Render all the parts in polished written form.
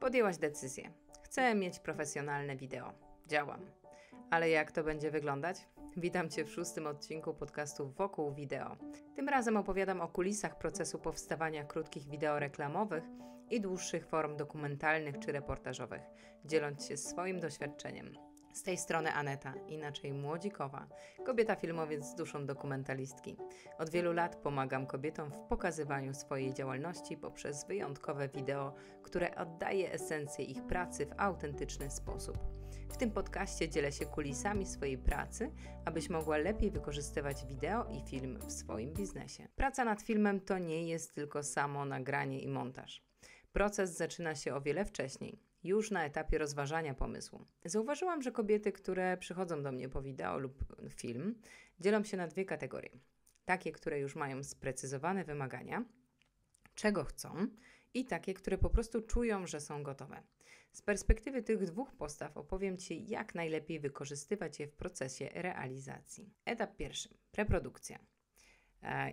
Podjęłaś decyzję. Chcę mieć profesjonalne wideo. Działam. Ale jak to będzie wyglądać? Witam Cię w 6. odcinku podcastu Wokół Wideo. Tym razem opowiadam o kulisach procesu powstawania krótkich wideo reklamowych i dłuższych form dokumentalnych czy reportażowych, dzieląc się swoim doświadczeniem. Z tej strony Aneta, inaczej Młodzikowa, kobieta-filmowiec z duszą dokumentalistki. Od wielu lat pomagam kobietom w pokazywaniu swojej działalności poprzez wyjątkowe wideo, które oddaje esencję ich pracy w autentyczny sposób. W tym podcaście dzielę się kulisami swojej pracy, abyś mogła lepiej wykorzystywać wideo i film w swoim biznesie. Praca nad filmem to nie jest tylko samo nagranie i montaż. Proces zaczyna się o wiele wcześniej. Już na etapie rozważania pomysłu. Zauważyłam, że kobiety, które przychodzą do mnie po wideo lub film, dzielą się na dwie kategorie. Takie, które już mają sprecyzowane wymagania, czego chcą i takie, które po prostu czują, że są gotowe. Z perspektywy tych dwóch postaw opowiem Ci, jak najlepiej wykorzystywać je w procesie realizacji. Etap pierwszy. Preprodukcja.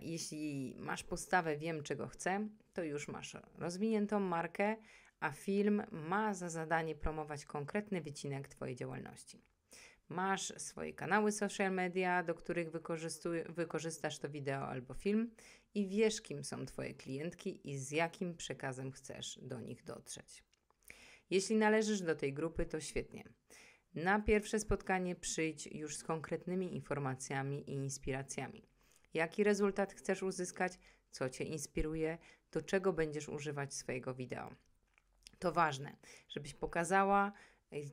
Jeśli masz postawę wiem, czego chcę, to już masz rozwiniętą markę, a film ma za zadanie promować konkretny wycinek Twojej działalności. Masz swoje kanały social media, do których wykorzystasz to wideo albo film i wiesz, kim są Twoje klientki i z jakim przekazem chcesz do nich dotrzeć. Jeśli należysz do tej grupy, to świetnie. Na pierwsze spotkanie przyjdź już z konkretnymi informacjami i inspiracjami. Jaki rezultat chcesz uzyskać, co Cię inspiruje, do czego będziesz używać swojego wideo. To ważne, żebyś pokazała,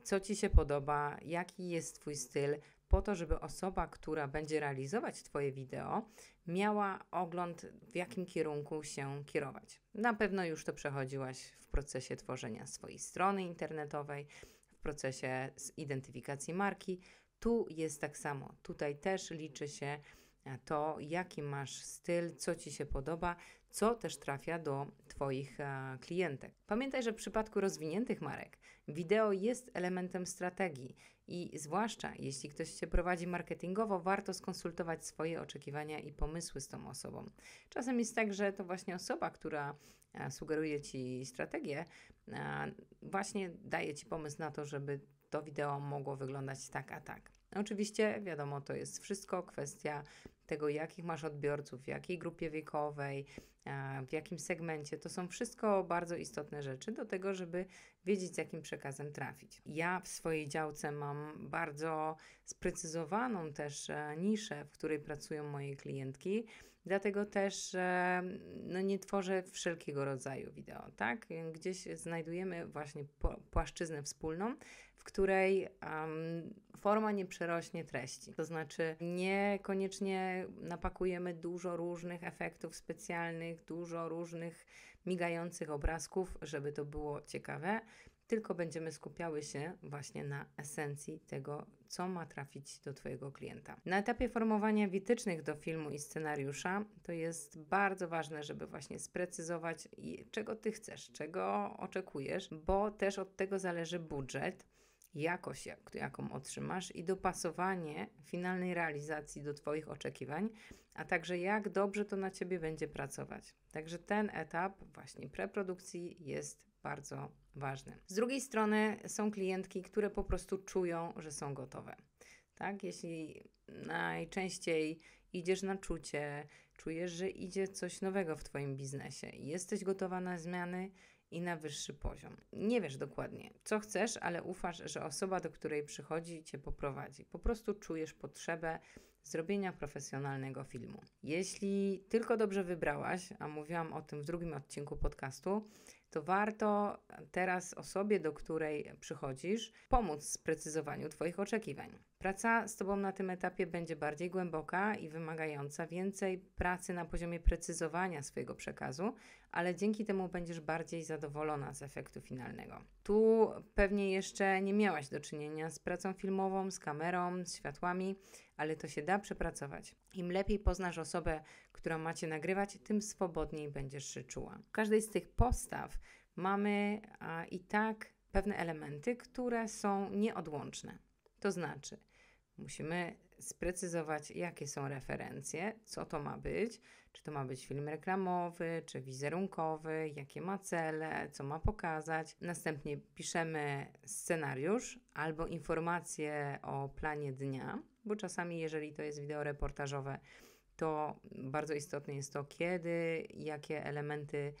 co Ci się podoba, jaki jest Twój styl, po to, żeby osoba, która będzie realizować Twoje wideo, miała ogląd, w jakim kierunku się kierować. Na pewno już to przechodziłaś w procesie tworzenia swojej strony internetowej, w procesie identyfikacji marki. Tu jest tak samo. Tutaj też liczy się to, jaki masz styl, co Ci się podoba, co też trafia do Twoich klientek. Pamiętaj, że w przypadku rozwiniętych marek wideo jest elementem strategii i zwłaszcza jeśli ktoś Cię prowadzi marketingowo, warto skonsultować swoje oczekiwania i pomysły z tą osobą. Czasem jest tak, że to właśnie osoba, która sugeruje Ci strategię, właśnie daje Ci pomysł na to, żeby to wideo mogło wyglądać tak, a tak. Oczywiście, wiadomo, to jest wszystko kwestia tego, jakich masz odbiorców, w jakiej grupie wiekowej, w jakim segmencie. To są wszystko bardzo istotne rzeczy do tego, żeby wiedzieć, z jakim przekazem trafić. Ja w swojej działce mam bardzo sprecyzowaną też niszę, w której pracują moje klientki, dlatego też nie tworzę wszelkiego rodzaju wideo, tak? Gdzieś znajdujemy właśnie płaszczyznę wspólną, w której forma nie przerośnie treści. To znaczy niekoniecznie napakujemy dużo różnych efektów specjalnych, dużo różnych migających obrazków, żeby to było ciekawe, tylko będziemy skupiały się właśnie na esencji tego, co ma trafić do Twojego klienta. Na etapie formowania wytycznych do filmu i scenariusza to jest bardzo ważne, żeby właśnie sprecyzować, czego Ty chcesz, czego oczekujesz, bo też od tego zależy budżet, jakość, jaką otrzymasz i dopasowanie finalnej realizacji do Twoich oczekiwań, a także jak dobrze to na Ciebie będzie pracować. Także ten etap właśnie preprodukcji jest bardzo ważny. Z drugiej strony są klientki, które po prostu czują, że są gotowe. Tak? Jeśli najczęściej idziesz na czucie, czujesz, że idzie coś nowego w Twoim biznesie, jesteś gotowa na zmiany i na wyższy poziom. Nie wiesz dokładnie, co chcesz, ale ufasz, że osoba, do której przychodzi, Cię poprowadzi. Po prostu czujesz potrzebę zrobienia profesjonalnego filmu. Jeśli tylko dobrze wybrałaś, a mówiłam o tym w drugim odcinku podcastu, to warto teraz osobie, do której przychodzisz, pomóc w sprecyzowaniu Twoich oczekiwań. Praca z Tobą na tym etapie będzie bardziej głęboka i wymagająca więcej pracy na poziomie precyzowania swojego przekazu, ale dzięki temu będziesz bardziej zadowolona z efektu finalnego. Tu pewnie jeszcze nie miałaś do czynienia z pracą filmową, z kamerą, z światłami, ale to się da przepracować. Im lepiej poznasz osobę, którą macie nagrywać, tym swobodniej będziesz się czuła. W każdej z tych postaw mamy i tak pewne elementy, które są nieodłączne. To znaczy Musimy sprecyzować, jakie są referencje, co to ma być, czy to ma być film reklamowy, czy wizerunkowy, jakie ma cele, co ma pokazać. Następnie piszemy scenariusz albo informacje o planie dnia, bo czasami, jeżeli to jest wideo reportażowe, to bardzo istotne jest to, kiedy, jakie elementy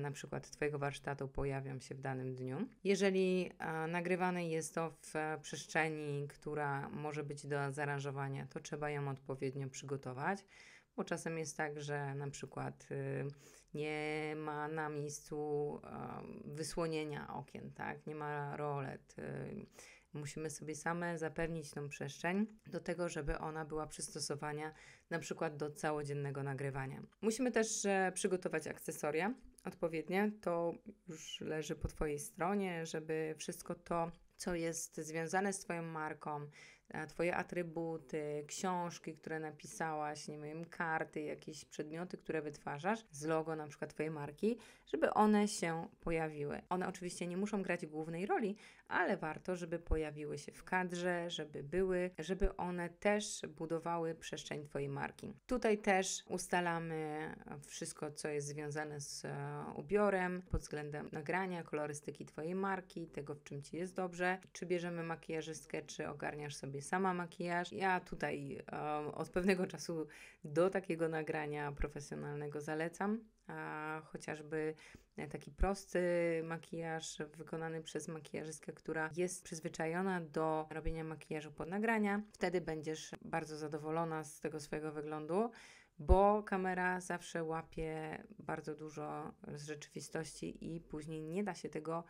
na przykład Twojego warsztatu pojawią się w danym dniu. Jeżeli nagrywane jest to w przestrzeni, która może być do zaaranżowania, to trzeba ją odpowiednio przygotować, bo czasem jest tak, że na przykład nie ma na miejscu wysłonienia okien, tak? Nie ma rolet. Musimy sobie same zapewnić tą przestrzeń do tego, żeby ona była przystosowana na przykład do całodziennego nagrywania. Musimy też przygotować akcesoria odpowiednie. To już leży po Twojej stronie, żeby wszystko to, co jest związane z Twoją marką, Twoje atrybuty, książki, które napisałaś, nie wiem, karty, jakieś przedmioty, które wytwarzasz z logo na przykład Twojej marki, żeby one się pojawiły. One oczywiście nie muszą grać głównej roli, ale warto, żeby pojawiły się w kadrze, żeby były, żeby one też budowały przestrzeń Twojej marki. Tutaj też ustalamy wszystko, co jest związane z ubiorem, pod względem nagrania, kolorystyki Twojej marki, tego, w czym Ci jest dobrze, czy bierzemy makijażystkę, czy ogarniasz sobie sama makijaż. Ja tutaj od pewnego czasu do takiego nagrania profesjonalnego zalecam, chociażby taki prosty makijaż wykonany przez makijażystkę, która jest przyzwyczajona do robienia makijażu pod nagrania. Wtedy będziesz bardzo zadowolona z tego swojego wyglądu, bo kamera zawsze łapie bardzo dużo z rzeczywistości i później nie da się tego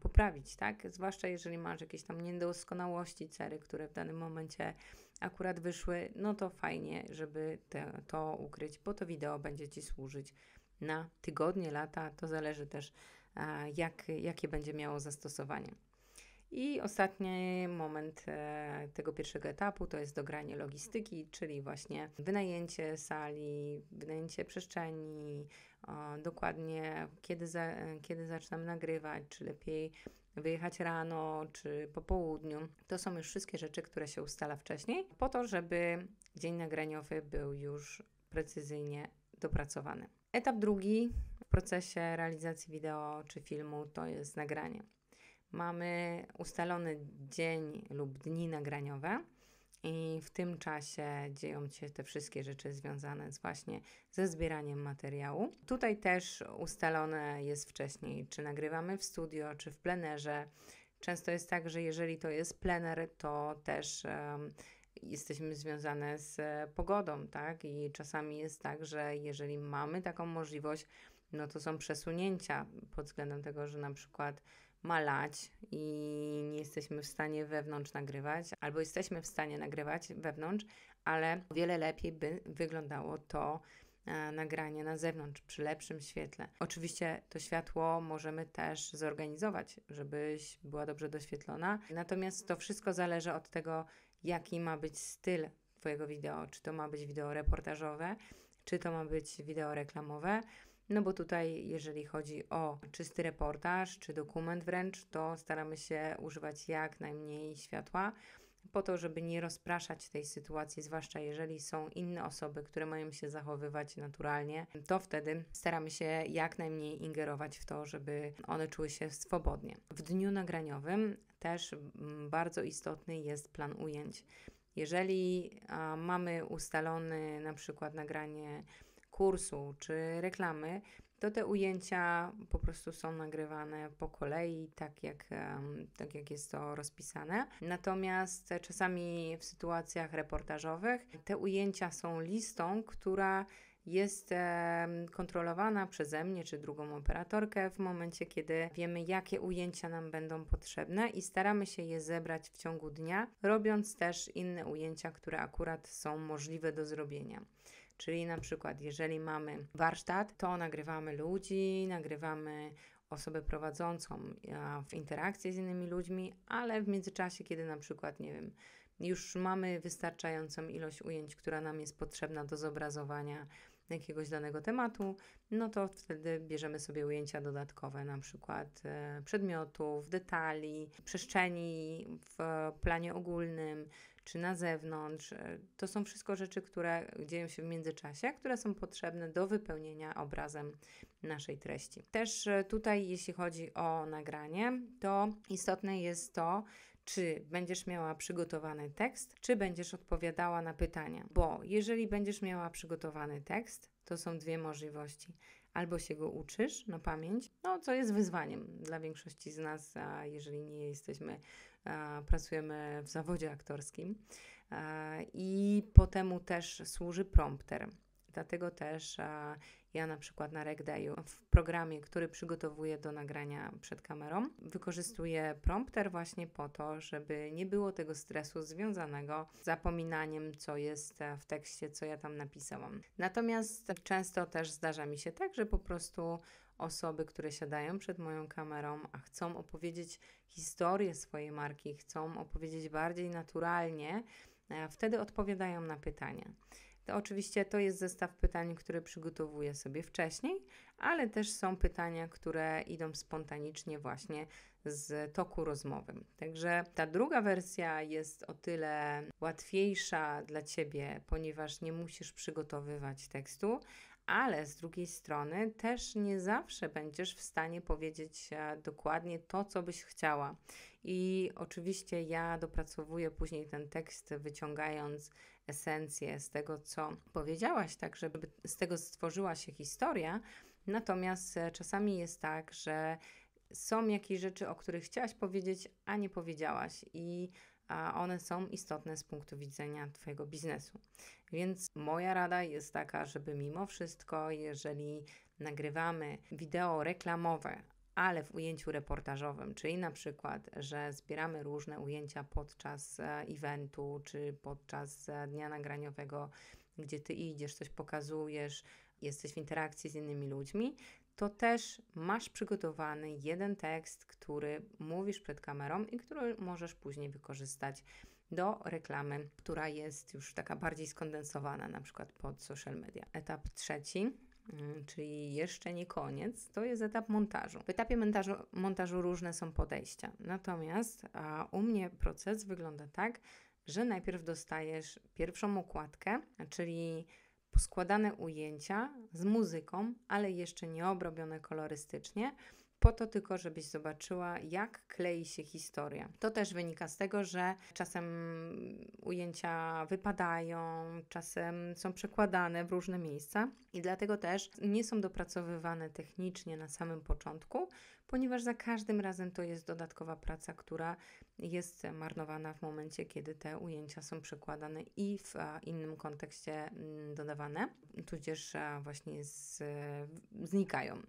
poprawić, tak? Zwłaszcza jeżeli masz jakieś tam niedoskonałości, cery, które w danym momencie akurat wyszły, no to fajnie, żeby to ukryć, bo to wideo będzie Ci służyć na tygodnie, lata. To zależy też, jakie będzie miało zastosowanie. I ostatni moment tego pierwszego etapu to jest dogranie logistyki, czyli właśnie wynajęcie sali, wynajęcie przestrzeni, dokładnie kiedy zaczynam nagrywać, czy lepiej wyjechać rano, czy po południu. To są już wszystkie rzeczy, które się ustala wcześniej, po to, żeby dzień nagraniowy był już precyzyjnie dopracowany. Etap drugi w procesie realizacji wideo czy filmu to jest nagranie. Mamy ustalony dzień lub dni nagraniowe i w tym czasie dzieją się te wszystkie rzeczy związane właśnie ze zbieraniem materiału. Tutaj też ustalone jest wcześniej, czy nagrywamy w studio, czy w plenerze. Często jest tak, że jeżeli to jest plener, to też jesteśmy związane z pogodą, tak? I czasami jest tak, że jeżeli mamy taką możliwość, no to są przesunięcia pod względem tego, że na przykład ma lać i nie jesteśmy w stanie wewnątrz nagrywać, albo jesteśmy w stanie nagrywać wewnątrz, ale o wiele lepiej by wyglądało to nagranie na zewnątrz, przy lepszym świetle. Oczywiście to światło możemy też zorganizować, żebyś była dobrze doświetlona, natomiast to wszystko zależy od tego, jaki ma być styl Twojego wideo, czy to ma być wideo reportażowe, czy to ma być wideo reklamowe. No bo tutaj, jeżeli chodzi o czysty reportaż, czy dokument wręcz, to staramy się używać jak najmniej światła po to, żeby nie rozpraszać tej sytuacji, zwłaszcza jeżeli są inne osoby, które mają się zachowywać naturalnie, to wtedy staramy się jak najmniej ingerować w to, żeby one czuły się swobodnie. W dniu nagraniowym też bardzo istotny jest plan ujęć. Jeżeli mamy ustalony na przykład nagranie kursu czy reklamy, to te ujęcia po prostu są nagrywane po kolei, tak jak jest to rozpisane. Natomiast czasami w sytuacjach reportażowych te ujęcia są listą, która jest kontrolowana przeze mnie czy drugą operatorkę w momencie, kiedy wiemy, jakie ujęcia nam będą potrzebne i staramy się je zebrać w ciągu dnia, robiąc też inne ujęcia, które akurat są możliwe do zrobienia. Czyli na przykład, jeżeli mamy warsztat, to nagrywamy ludzi, nagrywamy osobę prowadzącą w interakcji z innymi ludźmi, ale w międzyczasie, kiedy na przykład, nie wiem, już mamy wystarczającą ilość ujęć, która nam jest potrzebna do zobrazowania jakiegoś danego tematu, no to wtedy bierzemy sobie ujęcia dodatkowe, na przykład przedmiotów, detali, przestrzeni w planie ogólnym, czy na zewnątrz. To są wszystko rzeczy, które dzieją się w międzyczasie, które są potrzebne do wypełnienia obrazem naszej treści. Też tutaj, jeśli chodzi o nagranie, to istotne jest to, czy będziesz miała przygotowany tekst, czy będziesz odpowiadała na pytania. Bo jeżeli będziesz miała przygotowany tekst, to są dwie możliwości. Albo się go uczysz na pamięć, co jest wyzwaniem dla większości z nas, a jeżeli nie jesteśmy, pracujemy w zawodzie aktorskim. I po temu też służy prompter. Dlatego też ja na przykład na Rec Dayu w programie, który przygotowuję do nagrania przed kamerą, wykorzystuję prompter właśnie po to, żeby nie było tego stresu związanego z zapominaniem, co jest w tekście, co ja tam napisałam. Natomiast często też zdarza mi się tak, że po prostu osoby, które siadają przed moją kamerą, a chcą opowiedzieć historię swojej marki, chcą opowiedzieć bardziej naturalnie, wtedy odpowiadają na pytania. To oczywiście to jest zestaw pytań, który przygotowuję sobie wcześniej, ale też są pytania, które idą spontanicznie właśnie z toku rozmowy. Także ta druga wersja jest o tyle łatwiejsza dla Ciebie, ponieważ nie musisz przygotowywać tekstu, ale z drugiej strony też nie zawsze będziesz w stanie powiedzieć dokładnie to, co byś chciała. I oczywiście ja dopracowuję później ten tekst, wyciągając esencję z tego, co powiedziałaś, tak żeby z tego stworzyła się historia. Natomiast czasami jest tak, że są jakieś rzeczy, o których chciałaś powiedzieć, a nie powiedziałaś i one są istotne z punktu widzenia Twojego biznesu. Więc moja rada jest taka, żeby mimo wszystko, jeżeli nagrywamy wideo reklamowe, ale w ujęciu reportażowym, czyli na przykład, że zbieramy różne ujęcia podczas eventu, czy podczas dnia nagraniowego, gdzie Ty idziesz, coś pokazujesz, jesteś w interakcji z innymi ludźmi, to też masz przygotowany jeden tekst, który mówisz przed kamerą i który możesz później wykorzystać do reklamy, która jest już taka bardziej skondensowana, na przykład pod social media. Etap trzeci, czyli jeszcze nie koniec, to jest etap montażu. W etapie montażu różne są podejścia, natomiast u mnie proces wygląda tak, że najpierw dostajesz pierwszą układkę, czyli składane ujęcia z muzyką, ale jeszcze nie obrobione kolorystycznie, po to tylko, żebyś zobaczyła, jak klei się historia. To też wynika z tego, że czasem ujęcia wypadają, czasem są przekładane w różne miejsca i dlatego też nie są dopracowywane technicznie na samym początku, ponieważ za każdym razem to jest dodatkowa praca, która jest marnowana w momencie, kiedy te ujęcia są przekładane i w innym kontekście dodawane, tudzież właśnie znikają.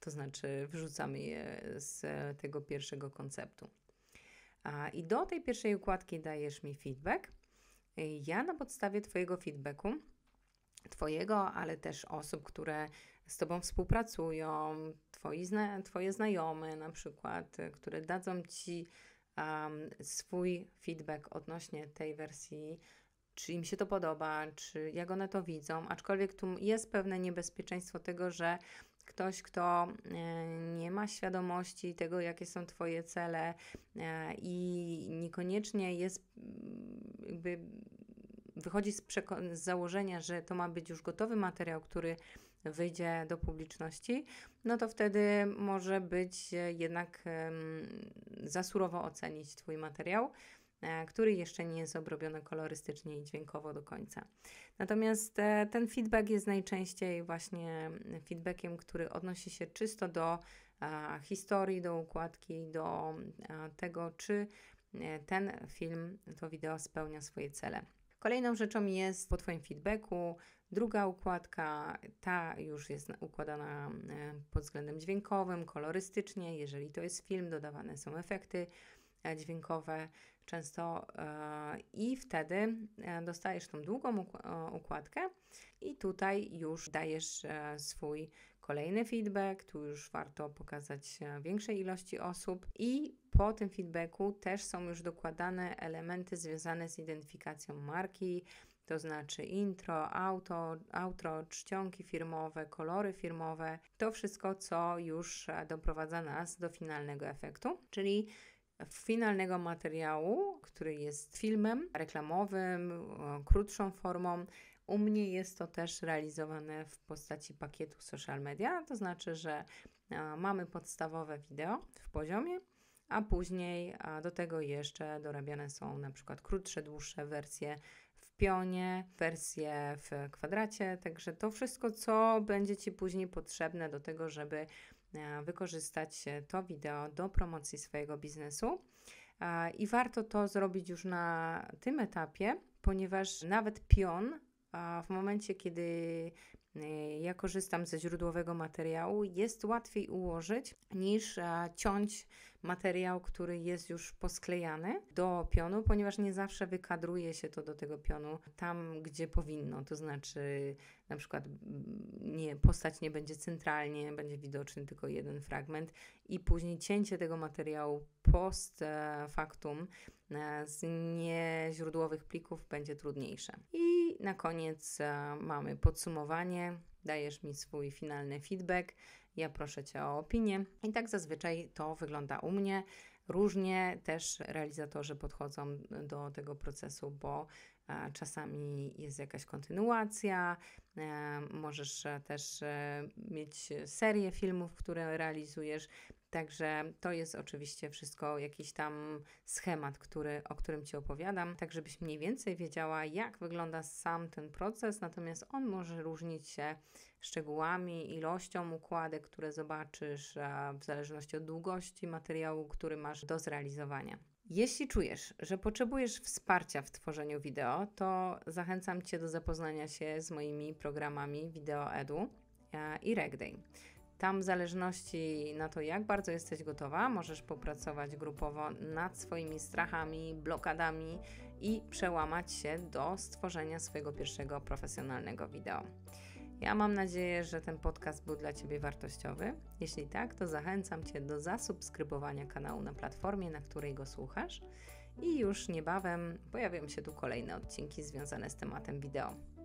To znaczy wyrzucamy je z tego pierwszego konceptu. I do tej pierwszej układki dajesz mi feedback. Ja na podstawie Twojego feedbacku, Twojego, ale też osób, które z Tobą współpracują, Twoje znajome na przykład, które dadzą Ci swój feedback odnośnie tej wersji, czy im się to podoba, czy jak one to widzą, aczkolwiek tu jest pewne niebezpieczeństwo tego, że ktoś, kto nie ma świadomości tego, jakie są Twoje cele i niekoniecznie jest, jakby wychodzi z założenia, że to ma być już gotowy materiał, który wyjdzie do publiczności, no to wtedy może być jednak za surowo ocenić Twój materiał, który jeszcze nie jest obrobiony kolorystycznie i dźwiękowo do końca. Natomiast ten feedback jest najczęściej właśnie feedbackiem, który odnosi się czysto do historii, do układki, do tego, czy ten film, to wideo spełnia swoje cele. Kolejną rzeczą jest po Twoim feedbacku druga układka, ta już jest układana pod względem dźwiękowym, kolorystycznie, jeżeli to jest film, dodawane są efekty dźwiękowe często i wtedy dostajesz tą długą układkę i tutaj już dajesz swój kolejny feedback, tu już warto pokazać większej ilości osób i po tym feedbacku też są już dokładane elementy związane z identyfikacją marki, to znaczy intro, outro, czcionki firmowe, kolory firmowe, to wszystko, co już doprowadza nas do finalnego efektu, czyli finalnego materiału, który jest filmem reklamowym, krótszą formą. U mnie jest to też realizowane w postaci pakietu social media, to znaczy, że mamy podstawowe wideo w poziomie, a później do tego jeszcze dorabiane są na przykład krótsze, dłuższe wersje w pionie, wersje w kwadracie, także to wszystko, co będzie Ci później potrzebne do tego, żeby wykorzystać to wideo do promocji swojego biznesu. I warto to zrobić już na tym etapie, ponieważ nawet pion w momencie, kiedy ja korzystam ze źródłowego materiału, jest łatwiej ułożyć niż ciąć materiał, który jest już posklejany do pionu, ponieważ nie zawsze wykadruje się to do tego pionu tam, gdzie powinno. To znaczy na przykład postać nie będzie centralnie, będzie widoczny tylko jeden fragment i później cięcie tego materiału post factum z nieźródłowych plików będzie trudniejsze. I na koniec mamy podsumowanie, dajesz mi swój finalny feedback, ja proszę Cię o opinię i tak zazwyczaj to wygląda u mnie. Różnie też realizatorzy podchodzą do tego procesu, bo czasami jest jakaś kontynuacja, możesz też mieć serię filmów, które realizujesz, także to jest oczywiście wszystko jakiś tam schemat, o którym Ci opowiadam, tak żebyś mniej więcej wiedziała, jak wygląda sam ten proces, natomiast on może różnić się szczegółami, ilością układek, które zobaczysz, w zależności od długości materiału, który masz do zrealizowania. Jeśli czujesz, że potrzebujesz wsparcia w tworzeniu wideo, to zachęcam Cię do zapoznania się z moimi programami Video Edu i Rec Day. Tam w zależności na to, jak bardzo jesteś gotowa, możesz popracować grupowo nad swoimi strachami, blokadami i przełamać się do stworzenia swojego pierwszego profesjonalnego wideo. Ja mam nadzieję, że ten podcast był dla Ciebie wartościowy. Jeśli tak, to zachęcam Cię do zasubskrybowania kanału na platformie, na której go słuchasz. I już niebawem pojawią się tu kolejne odcinki związane z tematem wideo.